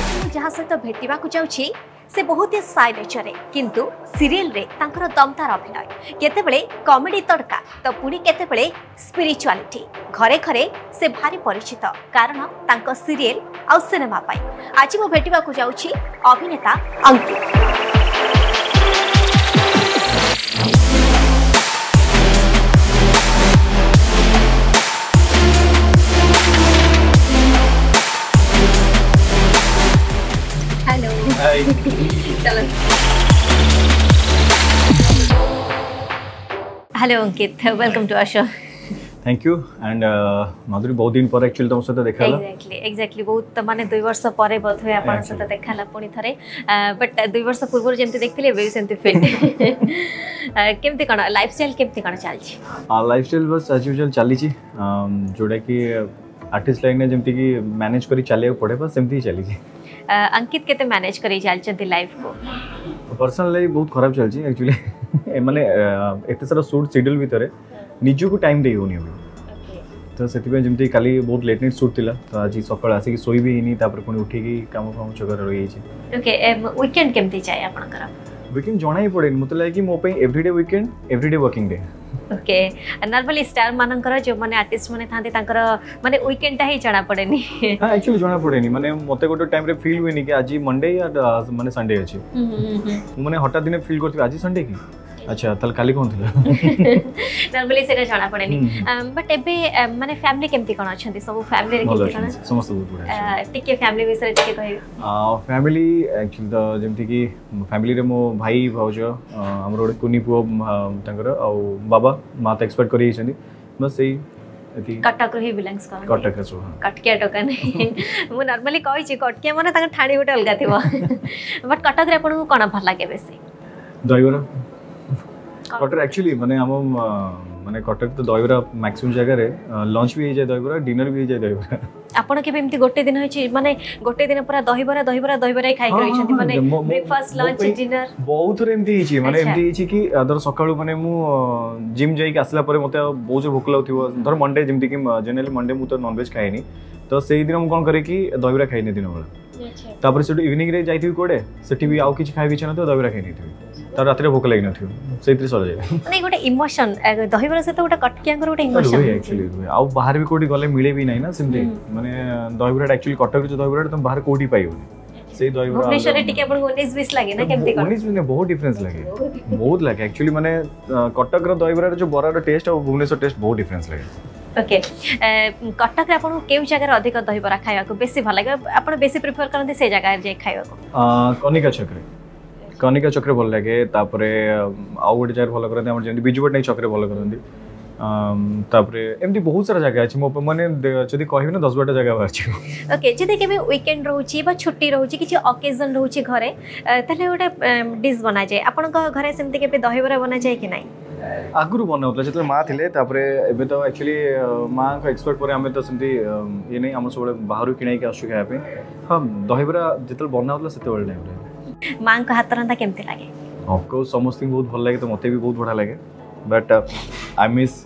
आज मुझे जहाँ सहित भेटा जाऊँगी से बहुत ही साय नेचर किंतु सीरियल रे तांकर दमदार अभिनय केतेबेले कॉमेडी तड़का तो पुणी केतेबेले स्पिरिचुआलिटी घरे घरे से भारी परिचित कारण तांको सीरियल आ सिनेमा पाई आज मु भेटा जाऊँगी अभिनेता Ankit. Hello Ankit, welcome to our show. Thank you and Madhuri बहुत दिन पर एक्चुअली तुम सते देखाला। एग्जैक्टली बहुत माने 2 वर्ष परे बध होय आपण सते देखाला पुनी थरे, बट 2 वर्ष पूर्व जेंते देखथिले बे सेंते फिट केमते कणा लाइफस्टाइल केमते कणा चालची? लाइफस्टाइल बस एज यूजुअल चाललीची, जोडा की आर्टिस्ट लाइन ने जेंते की मैनेज करी चाले पड़े बस सेमती ही चाललीची। अंकित केते मैनेज करी चाल चंती लाइफ को? पर्सनल लाइफ बहुत खराब चलची एक्चुअली, माने एते सारा शूट शेड्यूल भीतर निजु को टाइम दे होनी अभी तो सेति पे जेमती काली बहुत लेट नाइट शूट थिला तो आज सकाळ आसी कि सोई भी हिनी तापर कोनी उठी कि काम काम चकर रही छी। ओके, वीकेंड केमती चाहे आपण करा? वीकेंड जोना ही पड़े मते लागे कि मो पे everyday weekend everyday working day. Okay, normally star मानकर जो माने आर्टिस्ट माने थाते तांकर माने वीकेंड ता ही जाना पड़ेनी? हां एक्चुअली जाना पड़ेनी, माने मते गोटे टाइम रे फील होइनी कि आज मंडे या माने संडे अछि, माने हटा दिने फील करथि आज संडे कि अच्छा तल काली कोन थिला नॉर्मली सेटा जाना पड़ेनी। बट एबे माने फैमिली केमती कोन अछंती? सब फैमिली रे केमती कोन समस्त बुढा टिके फैमिली विषय टिके कहि? फैमिली एक्चुअली द जेमती कि फैमिली रे मो भाई भाउजो हमरो कुनी पुओ तांकर आ बाबा मा त एक्सपर्ट करि हिसनी बस सेही कटक रही बिलोंग्स करन कटक सो कटके टका नहीं मु नॉर्मली कहि छी कटके माने तांकर ठाणी गोटे अलगा थिबो बट कटक रे आपण को कोन भल लागे बेसी? ड्राइवर कटर एक्चुअली माने हम माने कटर तो दहीबरा मैक्सिमम जगह रे लंच भी हो जाय दहीबरा डिनर भी हो जाय दहीबरा। आपण के बेमती गोटे दिन होय छी माने गोटे दिन पूरा दहीबरा दहीबरा दहीबरा खाइ कर छथि माने ब्रेकफास्ट लंच डिनर बहुत रेमती होय छी माने एमती होय छी कि अदर सकाळू माने मु जिम जाई के आसला परे मते बहुत भूख लागथिबो धर मंडे जेमती कि जनरली मंडे मु तो नॉनवेज खाइनी तो सेही दिन हम कोन करे कि दहीबरा खाइनी दिन वाला तापर से इवनिंग रे जाइथिबो कोडे सेठी भी आउ किछ खाइ भी छन तो दहीबरा खाइनी थिबो तार रात्रि भूख लागि न थियो सेत्री सर जाय माने गोटे इमोशन दहीबरा से तो गोटे कटकियांगर गोटे इमोशन एक्चुअली आउ बाहर भी कोडी गले मिले भी नै ना सिम्पली माने दहीबरा एक्चुअली कटक जो दहीबरा तुम बाहर कोडी पाइयो सेही दहीबरा भुवनेश्वर रे टिके अपन 19 20 लागे ना केमते कर 19 में बहुत डिफरेंस लागे बहुत लागे एक्चुअली माने कटक रो दहीबरा रो जो बरा रो टेस्ट और भुवनेश्वर टेस्ट बहुत डिफरेंस लागे। ओके, कटक रे आपण केउ जगह अधिक दहीबरा खाइबा को बेसी भल लागे आपण बेसी प्रेफर करनते से जगह जे खाइबा को? कनिका चक्रे भल लागे तापरे आउ गोटे जगह भल करते हम जें बिजुबट नै चक्रे भल करते तापरे एमती बहुत सारा जगह अछि मो माने जदी कहिबे ना 10 12 जगह बाछि। ओके, जदी केबे वीकेंड रहउची बा छुट्टी रहउची किछि ओकेजन रहउची घरे तले गोटे डिश बना जाय आपण को घरे सेमते केबे दहीबरा बना जाय कि नै? आगुरु बनाउतला जतले माँ थिले तापरे एबे तो एक्चुअली माँ को एक्सपर्ट परे हमें तो सेमती ये नै हम सबले बाहरु किनै के आसु खाय पे। हां, दहीबरा जतले बनाउतला सेते बेल टाइम रे माँ को हाथ रंदा केमते लागे? ऑफ कोर्स समस्थिंग बहुत भल लागे तो मते भी बहुत बडा लागे बट आई मिस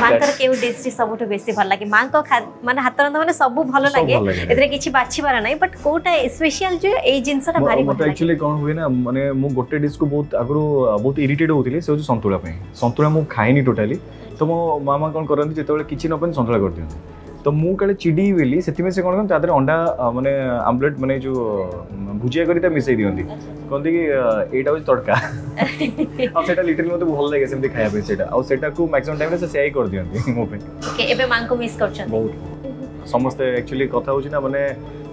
माँ कर केउ डिश सबुठो बेसी भल लागे माँ को माने हाथ रंदा माने सबु भल लागे एतरे किछि बाछि बारा नै बट कोटा स्पेशल जो ए जिंसटा भारी मत एक्चुअली कोन होय ना माने मु गोटे डिश को बहुत आगरो बहुत इरिटेट होतिले से जो संतुला पे संतुला मु खाइनी टोटली तो मो मामा कोन करन जेतेबेले किछि नपन संतुला कर दियो तो मु काले चिडी वेली सेति में से कोन कोन तादर अंडा माने आम्लेट माने जो भुजिया करिता मिसै दियंती कोनदी कि एटा हो तड़का अब सेटा लिटिल मते भल लागे सेमती खाया पे सेटा आ सेटा को मैक्सिमम टाइम रे से शेयर कर दियंती मो पे। ओके, एबे मां को मिस करछन बहुत समस्त एक्चुअली कथा होची ना माने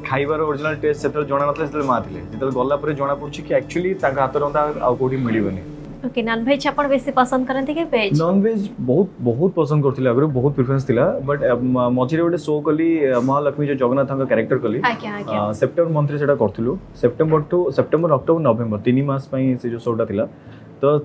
खाइबार ओरिजिनल टेस्ट सेतल जणा नथले सेतल मां थिले सेतल गल्ला परे जणा पड़छ कि एक्चुअली ताका हाथ रंदा आ कोठी मिलिबनी। ओके, नॉन वेज अपन वैसे पसंद करन थे के वेज? नॉन वेज बहुत बहुत पसंद करथिला अगरो बहुत प्रेफरेंस थिला बट मझिरे ओडे शो कली महालक्ष्मी जो जगन्नाथ का कैरेक्टर कली सेप्टेम्बर मंथ रे सेटा करथिलु September to September October November 3 मास पई से जो शोटा थिला तो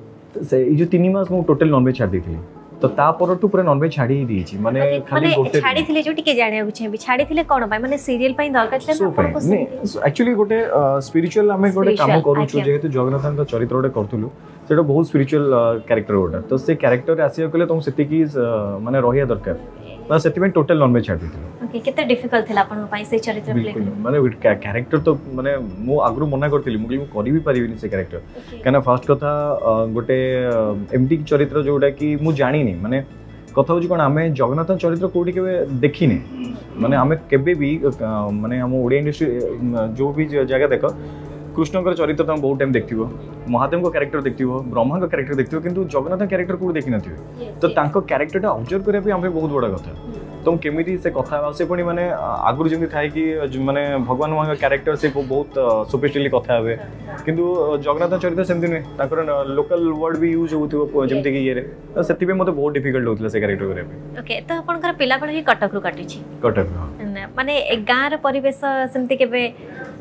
से ई जो 3 मास मु टोटल नॉन वेज छाड़ देथिली तो ता पर टू पूरा नॉन वेज छाड़ी ही दी छी माने खाली गोटे छाड़ी थिले जो टिके जाने को छै भी छाड़ी थिले कोन भाई माने सीरियल पई दरकार छले अपन को एक्चुअली गोटे स्पिरिचुअल हमें गोटे काम करू छु जेहेतु जगन्नाथन का चरित्र ओडे करथुलु सेटा बहुत स्पिरिचुअल कैरेक्टर ओडा तो से कैरेक्टर आसी गेले तुम सेति की माने रहिया दरकार से टोटल नॉनवेज छाड़ ओके केते डिफिकल्ट थिला आपण पाई से चरित्र प्ले माने कैरेक्टर तो माने मो आगरु मना करथिली मो करी भी परिबिनि से कैरेक्टर काना फर्स्ट कथा गोटे एमडी चरित्र जोडा कि मु जानि नै माने कथा हो कोन आमे जगन्नाथ चरित्र कोडी के देखि नै माने आमे केबे भी माने हम ओडिया इंडस्ट्री जो भी जगह देखो कृष्ण का चरित्र तुम बहुत टाइम देखो महादेव का क्यारेक्टर देखो ब्रह्मा का क्यारेक्टर देखो किंतु जगन्नाथ क्यारेक्टर कोड देखी नथिबे तो तांको क्यारेक्टर ऑब्जर्व करिया पे हम बहुत बड़ा कथा तो केमिति से कथा से पणी माने आगुर जेमि थाए कि माने भगवान मांग क्यारेक्टर से बहुत सुपरस्टिली कथा हेबे किंतु जगन्नाथ चरित्र सेम दिन ताकर लोकल वर्ड भी यूज होतो जेमति कि ये रे तो सेति पे मते बहुत डिफिकल्ट होतले से क्यारेक्टर करे पे ओके तो अपन कर पिला बड़ ही कटक रु काटी छी कटक माने गांर परिवेश सेमति केबे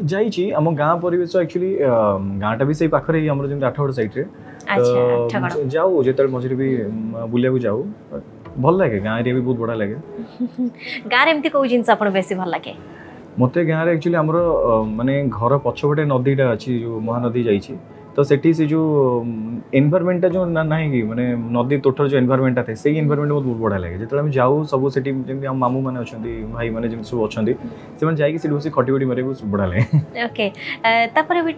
जाई छी हम गां परिवेश एक्चुअली गांटा भी सही पाखरे हमर जेमि आठगड़ साइड रे अच्छा आठगड़ जाऊ जेतल मझरी भी बुलिया को जाऊ भल लगे गाँव एरिया भी बहुत बड़ा लगे गाँव कौ जिन बेस भल लगे मते गाँव में एक्चुअली आमर माने घर पछपटे नदीटा अच्छी जो महानदी जाइए तो सेठी से जो एनवायरमेंट जो ना कि माने नदी तोठर जो एनवायरमेंट था से एनवायरमेंट बहुत बड़ा लगे जितने आम जाऊँ सब सेठी हम मामू मैंने अच्छा भाई मैंने जमी सब अच्छा से जाकि बस खटीबड़ी मारे बहुत बड़ा लगे ओके भी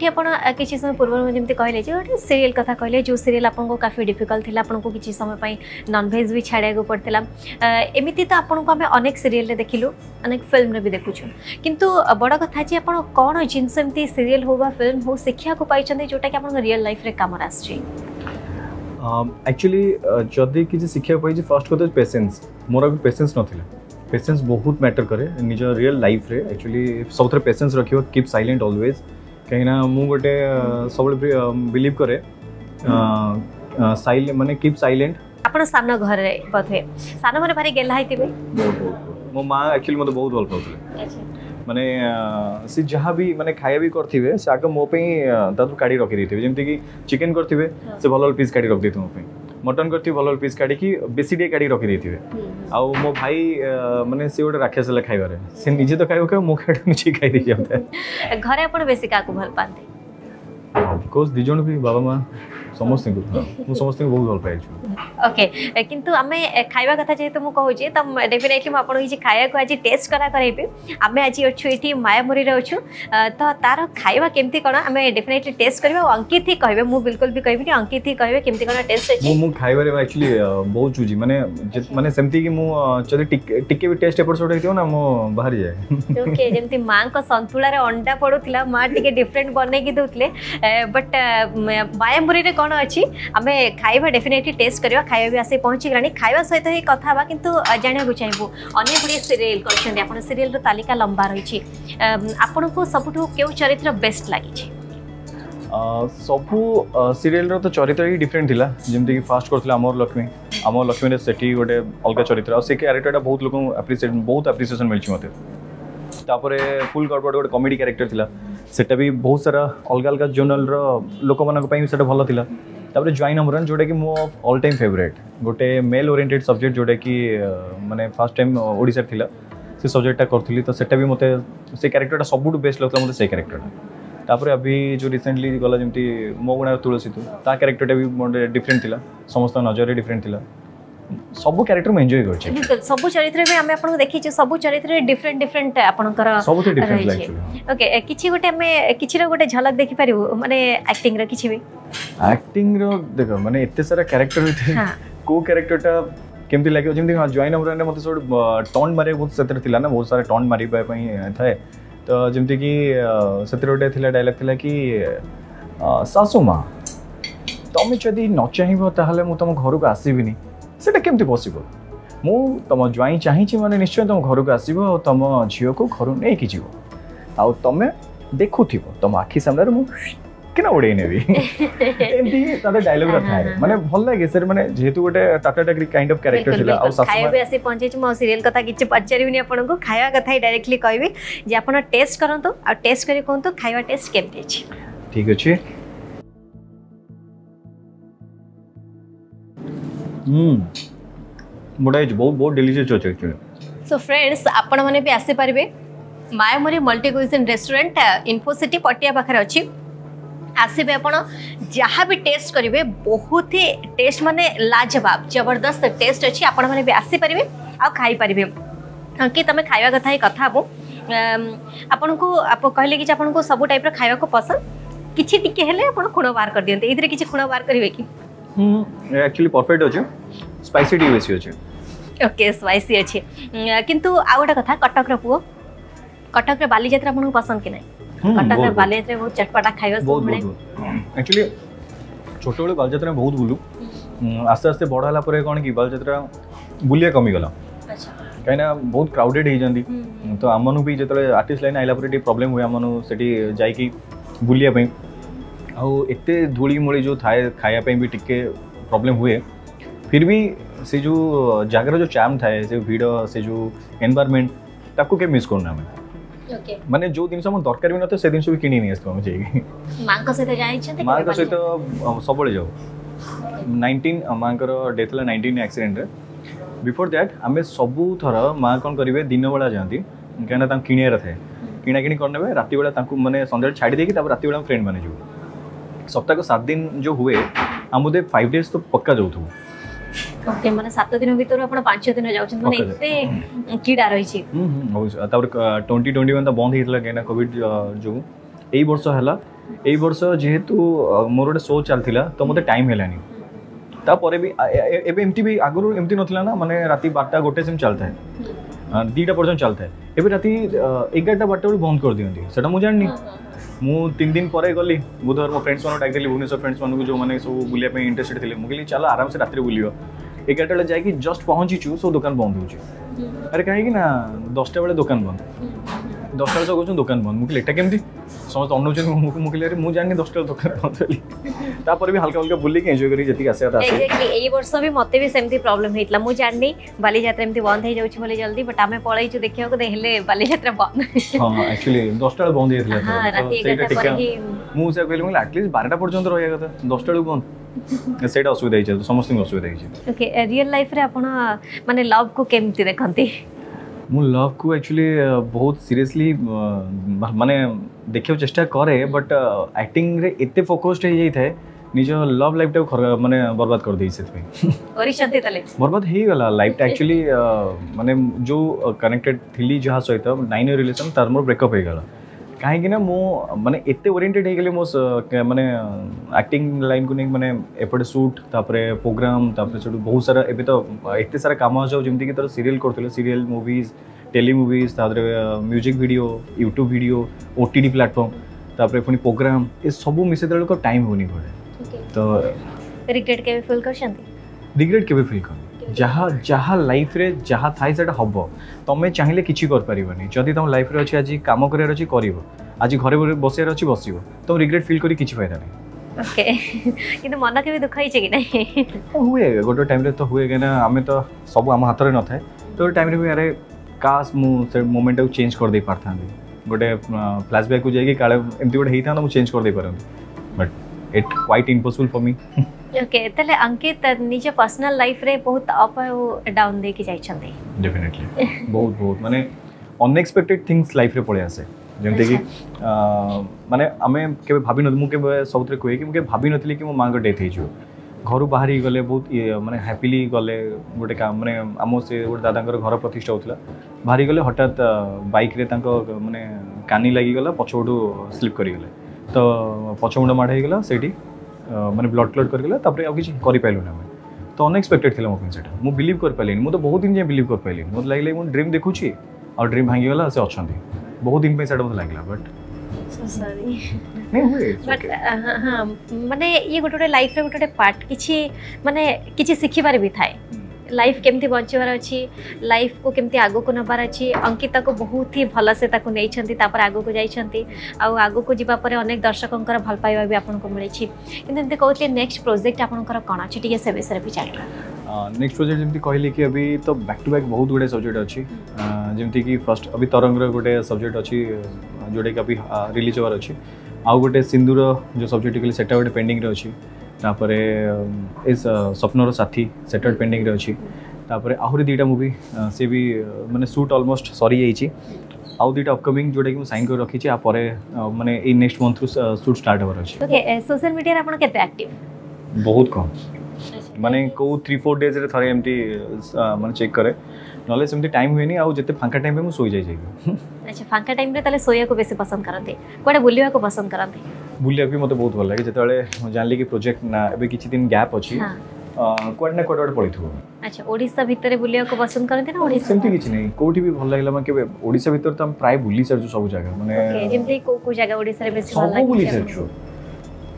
किसी समय पूर्व जमी कहले जो सीरियल कथा कहले जो सीरियल आपको काफी डिफिकल्ट थी आपको किसी समय नॉनभेज भी छाड़ा पड़ता एमती तो आपको आम अनेक सीरियल देखिलु अनेक फिल्म भी देखु किंतु बड़ कथा जी आप कौन जिनस एमती सीरियल हो फिल्म हो शिक्षा को पाई जोटा कि रियल लाइफ रे काम रास्ते एक्चुअली जदी कि जे शिक्षा पई जे फर्स्ट कोते पेशेंस मोर भी पेशेंस नथिला पेशेंस बहुत मैटर करे निज रियल लाइफ रे एक्चुअली सबथरे पेशेंस रखियो कीप साइलेंट ऑलवेज कहीं ना मु गोटे सब बिलीव करे साइलेंट माने कीप साइलेंट आपण सामना घर रे बथे सानो माने भारी गेला हितिबे मो मां एक्चुअली मते बहुत भल पाउतले अच्छा माने सी जहाँ भी माने खाया भी करथिबे से आगे मो पे दादू काडी रखी देथिबे जेमति कि चिकन करथिबे से भलल पीस काडी रख देथु मो पे मटन करथिबे भलल पीस काडी कि बेसी डे काडी रखी देथिबे आ मो भाई माने से ओडा राखेस ले खाइ बारे से निजे तो खाइबो के मो खाड में छी खाइ दे जाता घरे अपन बेसी काकू भल पाते ऑफ कोर्स दिजोन भी बाबा मां समस्त को मु समस्त को बहुत भल पाए छु ओके किंतु हमें खाइबा कथा जे तो मु कहू जे त डेफिनेटली म आपण हिज खाया को आज टेस्ट करा करैबे हमें आज अछु इठी मायामुरी रे अछु तो तार खाइबा केमती कोन हमें डेफिनेटली टेस्ट करबे अंकित ही कहबे मु बिल्कुल भी कहबे कि अंकित ही कहबे केमती कोन टेस्ट अछि मु खाइबा रे एक्चुअली बहुत चूजी माने माने सेमती कि मु चले टिके भी टेस्ट एपिसोड हेतियो ना मु बाहर जाय ओके जेमती मां को संतुला रे अंडा पडोथिला मां टिके डिफरेंट बनै कि दोथले बट मायामुरी रे कौन अच्छी आमे खाइबा डेफिनेटली टेस्ट करवा खाइबा भी आसे पहुँची गलानी खाइबा सहित ही कथा बा किंतु जानिबो चाहिबो अनेक गुडी सीरियल करछन्ते आपण सीरियल रो तालिका लंबा रही छी आपण को सबठो केउ चरित्र बेस्ट लागि छी सबु सीरियल रो तो चरित्र ही डिफरेंट थिला जेमते कि फास्ट करथला अमर लक्ष्मी रे सेठी गोटे अलग चरित्र आ से कैरेक्टरटा बहुत लोक एप्रिशिएट बहुत एप्रिसिएशन मिलछि मते तापरे फुल गड़बड़ गोटे कॉमेडी कैरेक्टर थिला सेटा भी बहुत सारा अलग अलग जोनल रो लोक मानक पई सेटा भलो थिला तापरे जॉइन अमरन जोडे कि मो ऑल टाइम फेवरेट गोटे मेल ओरिएंटेड सब्जेक्ट जोडे कि माने फर्स्ट टाइम ओडिसा थिला से सब्जेक्टटा करथली तो सेटा भी मते से कैरेक्टरटा सबुट बेस्ट लगला मते से कैरेक्टरटा तापरे अभी जो रिसेंटली गला जेमती मो गुणा तुलसी तू ता कैरेक्टरटा भी डिफरेंट थिला समस्त नजर रे डिफरेंट थिला सबो कैरेक्टर में एन्जॉय करछे बिल्कुल सबो चरित्र में हमें आपन देखि छ सबो चरित्र डिफरेंट डिफरेंट आपनकर सबो तो डिफरेंट एक्चुअली ओके किछि गोटे हमें किछि रो गोटे झलक देखि पारिबो माने एक्टिंग रो किछि भी एक्टिंग रो देखो माने एते सारा कैरेक्टर होते हां को कैरेक्टरटा केमती लागियो जेमती जॉइन हमरा ने मते सब टॉन्ट मारे बहुत सेत्र थिला ना बहुत सारा टॉन्ट मारि पई थाए तो जेमती कि सेत्र गोटे थिला डायलॉग थिला कि सासुमा तमे जदी न चाहिबो ताहले मु तम घर को आसीबिनी सेटा केमती पॉसिबल मु तुम ज्वाई चाहिए माने निश्चय तुम घर को आसब तुम झील को घर नहीं कि आउ तुम देखु तुम आखि सामने मुझे उड़े नेबी एमती तादे डायलॉग थाए माने भल लगे सर माने जेतु गोटे टाटा टाकरी काइंड ऑफ कैरेक्टर थिला आ खाए बे आसी पहुंचे छ मो सीरियल कथा किछ पचारीबनी आपन को खाया कथा डायरेक्टली कहबे जे आपन टेस्ट करंतो आ टेस्ट करी कोंतो खाइवा टेस्ट केमती छी ठीक अछि मुडाइज बहुत बहुत डिलीशियस होचे एक्चुअली सो फ्रेंड्स आपण माने भी आसे परबे मायामुरी multi cuisine restaurant Infocity Patia पाखरे अछि आसबे आपण जहाँ भी टेस्ट करेंगे बहुत ही टेस्ट माने लाजवाब जबरदस्त टेस्ट अच्छी आपण माने भी आसी परिबे खाई पारे अंकित तुम खावा कथा ही कथा हूँ आपण को कहले कि आपन को सब टाइप खावा को पसंद किछि टिके हेले आपण खुण बाहर कर दियंते इधर किछि खुण बाहर करबे कि एक्चुअली परफेक्ट होछ स्पाइसी टी बेसी होछ ओके स्पाइसी अछि किंतु आ गोटा कथा कटक रो पुओ कटक रे बाली यात्रा आपण को पसंद कि नै कटक रे बाली यात्रा बहुत चटपटा खाइबो सब बने एक्चुअली छोटो बले बाली यात्रा बहुत बुलू आस्ते आस्ते बड़ा होला परे कोन कि बाली यात्रा बुलिया कमी गला अच्छा कहीं ना बहुत क्राउडेड हो तो आमनु भी जो आर्टिस्ट लाइन आइला पर प्रोब्लेम हुए आमनु से जाकि बुलाई आते धूली मूली जो थाए खायापी भी टिके प्रॉब्लम हुए फिर भी से जो जगार जो चार्म थाए से भिड़ से जो एनवायरनमेंट ताको के मिस करना ओके माने जो दिन सब दरकार भी न तो से दिन से भी किनी नहीं आस्तो हम जाई मां का से जाई छते मां का से तो सबले जाओ 19 मां का डेथ ला 19 एक्सीडेंट रे बिफोर दैट आम सबू थर माँ कौन करेंगे दिन बेला जाती कहीं किणियार थाए किणाकिणी करने रात बेला मैंने सन्ध्या छाड़ी देकी रात बेला फ्रेंड मैंने जो सप्ताह को 7 दिन जो हुए आम बोधे 5 डेज तो पक्का जो ओके माने 7 दिन भीतर आपण 5 दिन जाउछन माने एते कीड़ा रही छी तापर 2021 ता बंद हेतला केना कोविड जो एई वर्ष हला एई वर्ष जेहेतु मोर गोटे शो चलथिला तो मते टाइम हेलानी तापर भी एबे एमटी भी आगुरु एमटी नथिला ना माने राती 12टा गोटे सेम चलता है 2टा पर्यंत चलता है एबे राती 11टा 12टा बंद कर दियंती सेटा मु जाननी मु 3 दिन पर गली बुधवार मो फ्रेंड्स मानो डाक देली भुवनेश्वर फ्रेंड्स मानो जो माने सब बुलिया पे इंटरेस्टेड थिले मु कहली चलो आराम से रात्री बुलियो 11टा बेला जाई कि जस्ट पहुंची छु सो दुकान बंद हो छु अरे काहे कि ना 10टा बेला दुकान बंद 10टा से कहू दुकान बंद मु कहली एकटा केमती समस्त अनौचन मु कहली अरे मु जानि 10टा दुकान बंद होली तापर भी हल्का हल्का बुली के एन्जॉय करी जति आसे आता एग्जैक्टली एई वर्ष भी मते भी सेमती प्रॉब्लम हेतला मु जाननी बाली यात्रा एमती बंद हे जाउ छु बोले जल्दी बट आमे पळाई छु देखियो को देले बाली यात्रा बंद हां एक्चुअली 10टा बंद हेतला तो सेटा टिका मु से कहली एटलीस्ट 12टा पर्यंत रहया कथा 10टा लु बंद सेटा असुविधा हे जाउ समस्त असुविधा हे जाउ ओके रियल लाइफ रे आपण माने लव को केमती देखंती मु लव को एक्चुअली बहुत सीरियसली माने देखियो चेष्टा करे बट एक्टिंग रे एते फोकस्ड हे जाई थाए निजो लव लाइफ टाइप माने बर्बाद कर दी से ओरिशंती तले बर्बाद ही गला लाइफ टा एक्चुअली माने जो कनेक्टेड थिली जहा सहित 9 रिलेशन तार मोर ब्रेकअप हे गला काहे कि ना मो माने एते ओरिएंटेड हे गेले मो माने एक्टिंग लाइन को नै माने एपड शूट तापरे प्रोग्राम तापरे छोड बहुत सारा एबे तो एते सारा काम आ जाउ जेमति कि तर सीरियल करथले सीरियल मूवीज टेली मूवीज तादरे music video YouTube video OTT platform तापरे पुनी प्रोग्राम ए सब मिसे दल को टाइम होनी पड़े तो रिग्रेट के भी फील कर शांति रिग्रेट के भी फील कर जहा जहा लाइफ रे जहा थाई सेटा हबो तमे चाहिले किछि कर परिबनी जदी तम लाइफ रे अछि आज काम करे अछि करिवो आज घरे बसेर अछि बसिवो तम रिग्रेट फील करी किछि फायदा नै ओके किंतु मन के भी दुख हिचे कि नै हुए गोटो टाइम रे तो हुए केना आमे तो सब आम हाथ रे न थाए तो टाइम रे अरे काश मु से मोमेंट को चेंज कर दे पारथांदी गोटे फ्लैशबैक को जाई कि काले एमती गोटे हेइथा न मु चेंज कर दे पारथांदी but it quite impossible for me okay tale ankit niche personal life re bahut up and down de ki jai chande definitely bahut bahut mane unexpected things life re pole ase jemte ki mane ame kebe bhabi n mu kebe sautre koe ki mu kebe bhabi nathili ki mo ma ko death he jo घर बाहरी गले बहुत माने happily गले गोटे काम माने आमो से गोटे दादा घर प्रतिष्ठा होता बाहरी गले हठात बाइक रे तांको माने कानी लागी गला पछोडू स्लिप करी गले तो पछमुंड माड़ होगा से मैंने ब्लड क्लॉट करगला किसी करें तो अनएक्सपेक्टेड थी मोदी से मुझे बिलीव कर पारे मुझे बहुत दिन जाए बिलीव कर पारे मतलब लगे मुझे ड्रीम देखुची और ड्रीम भांगीगला से अच्छा बहुत दिन से मतलब लगला बट सॉरी नहीं हुए बट हाँ मैंने ये गोटे लाइफ गोटे पार्ट किसी मानने किसी शिखबार भी थाए लाइफ केमती बचार अच्छी लाइफ को केमती आगो को नबार अच्छी अंकिता को बहुत ही भल से नहीं आगो को जाती आगो को जीवापर अनेक दर्शकों भल पाइबा भी आपको मिले कि एमती कहते नेक्स्ट प्रोजेक्ट आपंकर कौन अच्छे से विषय भी चलिए नेक्स्ट प्रोजेक्ट जमी कहली कि अभी तो बैक टू बैक बहुत गुड़े सब्जेक्ट अच्छी जमती कि फर्स्ट अभी तरंगर गोटे सब्जेक्ट अच्छी जोटा कि अभी रिलीज होवार अच्छी आउ गोटे सिंदूर जो सब्जेक्ट सेटा गोटे पेंडिंग अच्छी तापर इस स्वप्नर साथी सेटल पेंडिंग रे अच्छी तापर आहरी 2टा मूवी से भी माने शूट ऑलमोस्ट सॉरी जाइची आउ 2टा अपकमिंग जोटा कि मैं साइन कर रखी छी आ पारे माने ए नेक्स्ट मंथ शूट स्टार्ट होवर अछि ओके सोशल मीडिया रे आपण केते एक्टिव बहुत कम माने को 3-4 डेज रे थरे एमटी माने चेक करे नले सेमती टाइम होइनी आ जते फांका टाइम पे मु सोई जाई जाई। अच्छा फांका टाइम रे तले सोया को बेसी पसंद करते कोडे बुलिया को पसंद करते? बुलिया भी मते बहुत भल लागे जतले जानली कि प्रोजेक्ट ना एबे किछि दिन गैप अछि कोड ना कोड पळिथु। अच्छा ओडिसा भितरे बुलिया को पसंद करते ना? ओडिसा सेमती किछि नै कोठी भी भल लागला मा के ओडिसा भितर त हम प्राय बुली सरजु सब जगह माने ओके जेमती को जगह ओडिसा रे बेसी भल लागे बुली सरजु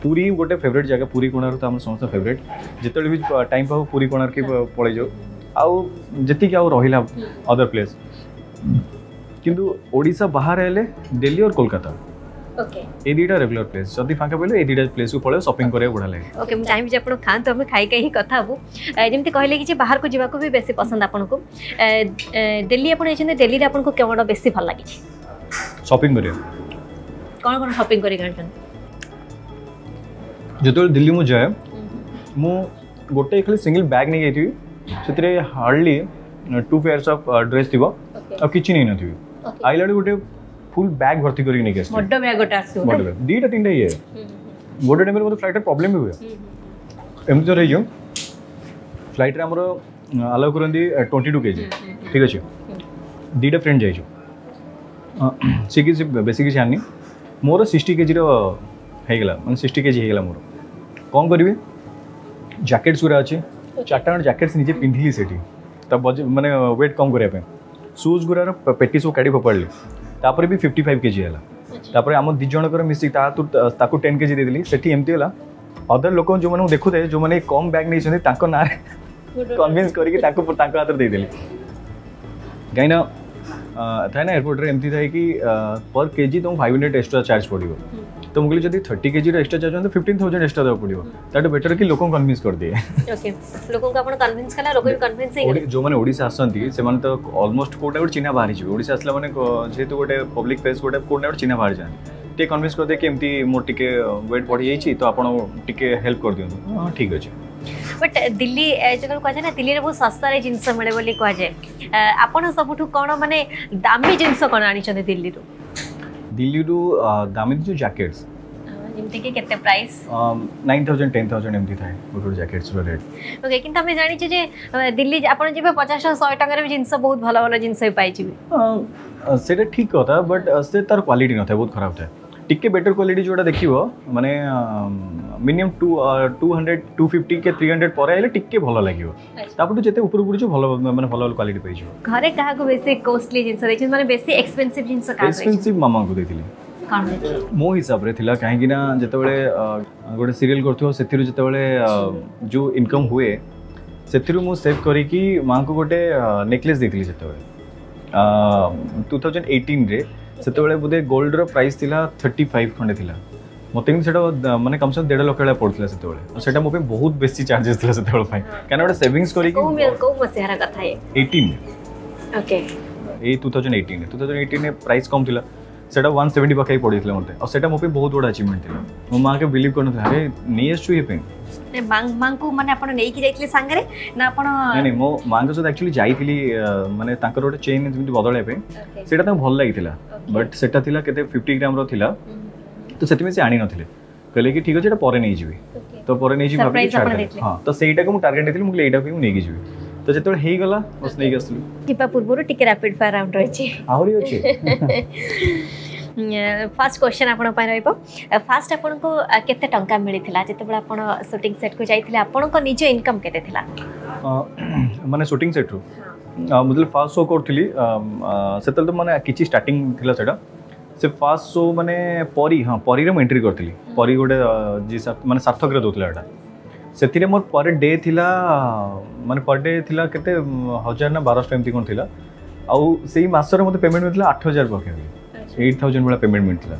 पूरी गोटे फेवरेट जगह पूरी कोणार तो हम समस्त फेवरेट जतले भी टाइम पाऊ पूरी कोणार के पळे जो आउ जति कि आउ रहिला अदर प्लेस किंतु ओडिसा बाहर हेले दिल्ली और कोलकाता। ओके ए दिडा रेगुलर प्लेस जदी फांका पहिले ए दिडा प्लेस को पळे शॉपिंग करे बडा लागे। ओके म टाइम जे आपण खान तो हम खाई के ही कथा हबो जेमति कहले कि जे बाहर को जीवा को भी बेसी पसंद आपण को दिल्ली आपण एछन दिल्ली रे आपण को केवडा बेसी भल लागी छी शॉपिंग करे कोन कोन शॉपिंग करे गानछन जतोल दिल्ली मु जाय मु गोटे खाली सिंगल बैग नै गईथि सेतरे हार्डली 2 पेयर्स ऑफ ड्रेस थिबो आ किछि नै नथिबो आइलाडी गोटे फुल बैग भर्ती करि नै गेस मोड बैग गोटा आसु मोड बैग दीटा तीनटा ये गोटे टाइम रे मते फ्लाइट रे प्रॉब्लम होय एमति तो रे जो फ्लाइट रे हमरो अलाउ करंदी 22 केजी ठीक अछि दीटा फ्रेंड जाय जो सिकि से बेसिकली जानि मोर 60 केजी रो है गला मन 60 केजी है गला मोर कोन करबे जैकेट सुरा अछि चारटा जैकेट निजे पिंधिली सेठी तब माने वेट कम करे पे शूज गुरा पेटी सो काडी पडले तापर भी 55 केजी हला तापर हम दि जण कर मिसी ताकु 10 केजी दे देली सेठी एमती हला अदर लोक जो माने देखु दे जो माने कम बैग नै छन ताको ना कन्विंस करी कि ताको ताको हाथ दे देली गाइना थाना एयरपोर्ट रे एमती थाय कि पर केजी तुम 500 एक्स्ट्रा चार्ज पडिबो तो मुगली जदी 30 केजी रे एक्स्ट्रा चार्ज तो 15000 एक्स्ट्रा दा पडियो ताटो बेटर कि लोकन कन्विंस कर दिए। ओके लोकन का अपन कन्विंस कला लोकन कन्विंस हे जो माने ओडिसा आसंती से माने तो ऑलमोस्ट कोडा कोड चिन्हा बाहर हिजो ओडिसा असला माने जेतु गोटे पब्लिक प्लेस कोडा कोड चिन्हा बाहर जान ते कन्विंस कर दे कि एमती मोर टिके वेट बढ़ जाई छी तो आपण टिके हेल्प कर दियो। हां ठीक अछि बट दिल्ली जगह को जाना दिल्ली रे बहुत सस्ता रे जिंस मिले बोली को जाय आपण सबठु कोन माने दामी जिंस कोन आनी छन दिल्ली रो? दिल्ली टू दामी जो जैकेट्स जिमते के केते प्राइस 9000 10000 एमती थाए गोटो जैकेट्स रो रेट। ओके किंतु हम जानि छी जे दिल्ली आपण जेबे 50 100 टका रे जिंस बहुत भला भला जिंस ही पाइ छी सेटा ठीक होता बट से तार क्वालिटी न था बहुत खराब था टिके बेटर क्वालिटी जोडा देखिबो माने मिनिमम 200 250 के 300 पर आइले टिके भलो लागियो तापटो जते ऊपर ऊपर जो भलो माने भलो क्वालिटी पाइ जो घरे कहा को बेसी कॉस्टली जिंस रे माने बेसी एक्सपेंसिव जिंस का एक्सपेंसिव मामा को देथिले कान मो हिसाब रे थिला काहे कि ना जते बेले गोटे सीरियल करथो सेथिरु जते बेले जो इनकम हुए सेथिरु मो सेव करी कि मां को गोटे नेकलेस देथिले जते बेले 2018 रे सेते बेले बुदे गोल्ड रो प्राइस थिला 35 खंडे थिला मते कि सेटा माने कम से कम 1.5 लाख वाला पड़थला सेते बेले सेटा मोपे बहुत बेसी चार्जेस थिला सेते बेले पाई काना ओटा सेविंग्स करी कि को मसेहरा कथा है 18। ओके ए 2018 ने प्राइस कम थिला सेटा 170 बकाई पड़ीथला मते और सेटा मोपे बहुत बडा अचीवमेंट थिला मो मां के बिलीव करन था अरे नेस छु हे पे ने मांग मांग को माने आपण नेकी जाइथले संग रे ना आपण नै मो मांग जो एक्चुअली जाइथली माने तांकर रोटे चेन जेमि बदले पे सेटा त भल लागितला बट सेटा थिला केते 50 ग्राम रो थिला तो सेति में से आनी नथिले कहले कि ठीक अछि एटा परे नै जिवि तो परे नै जिवि भाबि छाड़ हां तो सेटा को मु टारगेट देथिल मु एटा को नेकी जिवि तो जतोल हे गेला बस नेकी आसलु टिपा पूर्व रो टिके रैपिड फायर राउंड रहै छै आउरी अछि। फर्स्ट क्वेश्चन आपण पाइ रहइबो फर्स्ट आपण को केते टंका मिलिथिला जतेबेला आपण शूटिंग सेट को जाइथिले आपण को निजे इनकम केते थिला? माने शूटिंग सेट रो मतलब फर्स्ट शो करथिली सेतल तो माने किछि स्टार्टिंग थिला सेटा से फर्स्ट शो माने परी हां परी रे म एंट्री करथिली परी गोटे जे माने सार्थक रे दोथिला एटा सेथिरे मोर पर डे थिला माने पर डे थिला केते 1000 ना 1200 एमती कोन थिला आउ सेही मास रे मते पेमेंट मिलिथिला 8000 बखैली 8000 वाला पेमेंट मिलतला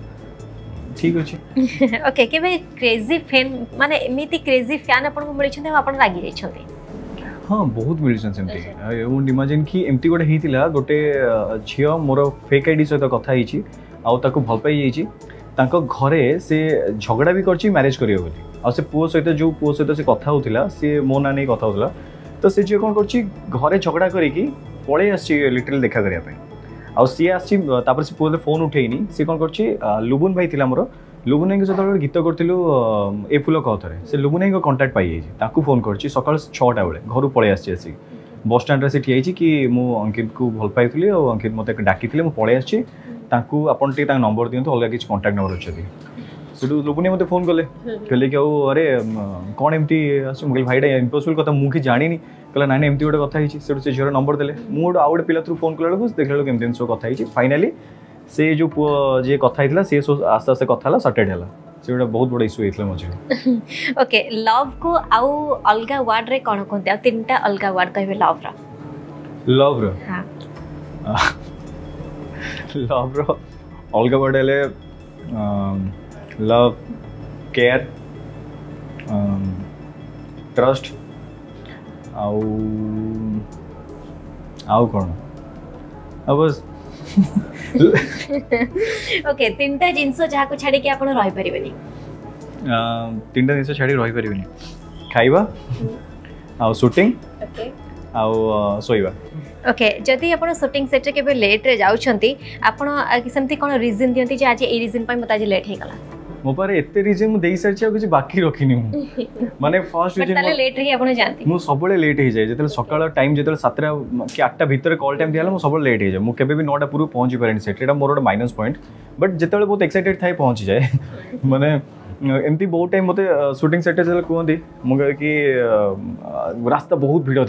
ठीक अछि। ओके केबे क्रेजी फैन माने एमिति क्रेजी फैन अपन को मिलै छथि अपन रागी रहै छथि? हां बहुत मिलै छथि एमति एउ इमेजिन कि एमति गोटे हेतिला गोटे छियो मोर फेक आईडी सहित कथा होइ छि आउ ताको भल पाइ जाइ छि तांको घरे से झगड़ा भी करछि मैरिज करियो बोली आ से पुओ सहित जो पुओ सहित से कथा होतिला से मो ना नै कथा होतिला तो से जे कोन करछि घरे झगड़ा करै कि पळे आछि लिटिल देखा करिया पे आ सी आसी तापर से पुले फोन उठेइनी से कोन करछि लुबुन भाई थिला मोर लुबुन भाई के साथ गीत करथिलु ए फुल कहथरे से लुबुन भाई को कांटेक्ट पाई जाई ताकू फोन करछि सकाल 6टा बेले घरु पळे आसी बस स्टाण्ड से ठिया कि मुझे अंकित को भल पाई और अंकित मत डाकी पलि आपटे नंबर दिखाँ अलग किसी कंटाक्ट नंबर अच्छा से लुबुनी मत फोन कले कहले कि अरे कौन एमती आसो भाईटा इम्पॉसिबल कथा मुझे जानी कहला ना एमती गोटे कथा से झीर नंबर देले मुझे आउ गोटे पिला थ्रू फोन कला देखा बेलू एमती सब कथी फाइनाली से जो पु जी कथा सी आस्ते आस्ते कथा सटेड है बहुत बड़ा इशू मझे। ओके लव को आउ अलगा वर्ड रे कोन कोन ता तीनटा अलगा वर्ड कहबे लव रो हां लव रो अलगा वर्ड ले लव केयर ट्रस्ट आउ आउ कोन अब बस ओके तीनटा जिंस जहा को छाडी के आपण रहि परिबेनी तीनटा जिंस छाडी रहि परिबेनी खाइबा आ शूटिंग ओके आ सोइबा ओके जदी आपण शूटिंग सेट केबे लेट रे जाउ छंती आपण सेमती कोन रीजन दियंती जे आज ए रीजन पर मत आज लेट हे गला मो पारे एते रीजन मु देई सरछ कुछ बाकी रखिनि मु माने फर्स्ट रीजन तले लेट रे आपण जानती मु सबले लेट हे जाय जेते सकाळ टाइम जेते 7टा कि 8टा भीतर कॉल टाइम दियाला मु सबले लेट हे जाय मु केबे भी 9टा पूर्व पहुंची परन सेट एटा मोर माइनस पॉइंट बट जेतेले बहुत एक्साइटेड थाय पहुंची जाय माने एमती बहुत टाइम मते शूटिंग सेट जेले कोंदी मु कि रास्ता बहुत भीड़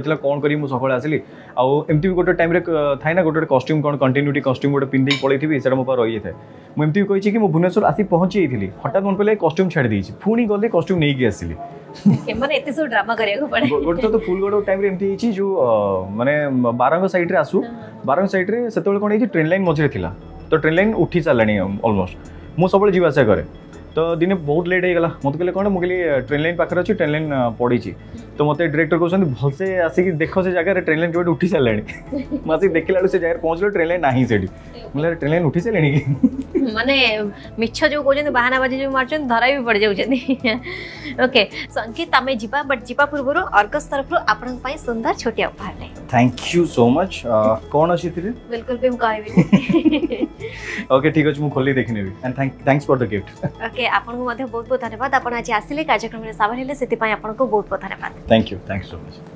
थिला कोन करी मु सकाळ आसली आ एमती भी गोटे टाइम रे थाय ना गोटे कॉस्ट्यूम कोन कंटिन्यूटी कॉस्ट्यूम गोटे पिंदी पळै थिबी सेटा मो पर रहि जाय मु एमती कहि छी कि मु भुवनेश्वर आसी पहुंची जाइथिली हटात मन पले कॉस्ट्यूम छाड़ दी छी फुनी गले कॉस्ट्यूम नै के आसली के माने एते सो ड्रामा करिया को पड़े गोटे तो फुल गोटे टाइम रे एमती हे छी जो माने 12 साइड रे आसु 12 साइड रे सेतबेले कोन हे छी ट्रेन लाइन मझे थिला तो ट्रेन लाइन उठी चालणी ऑलमोस्ट मु सबले जीवासा करे तो दिने बहुत लेट होगा मत कहले कौन मुझे ट्रेन लाइन पाखे अच्छी ट्रेन लाइन पड़ी तो मत डायरेक्टर कहते भलसे आसिक देख से जगह ट्रेन लाइन के उठी सारे मुझे देखला से जगह पहुँचल ट्रेन लाइन ना से ट्रेन लाइन उठी सारे कि माने मिछ जो कहते बहानाबाजी जो मार्च धरा भी पड़ जाऊँ। ओके संकित आम जावा बट जावा पूर्व अर्गस तरफ आप सुंदर छोटिया उपहार ले थैंक यू सो मच कौन अच्छी बिल्कुल भी मुझे ओके ठीक अच्छे मुझे खोली देखने and thanks for the gift आपन को बहुत बहुत धन्यवाद आज आसिले कार्यक्रम में सामिल हेले से आपन को बहुत बहुत धन्यवाद thank you thanks so much.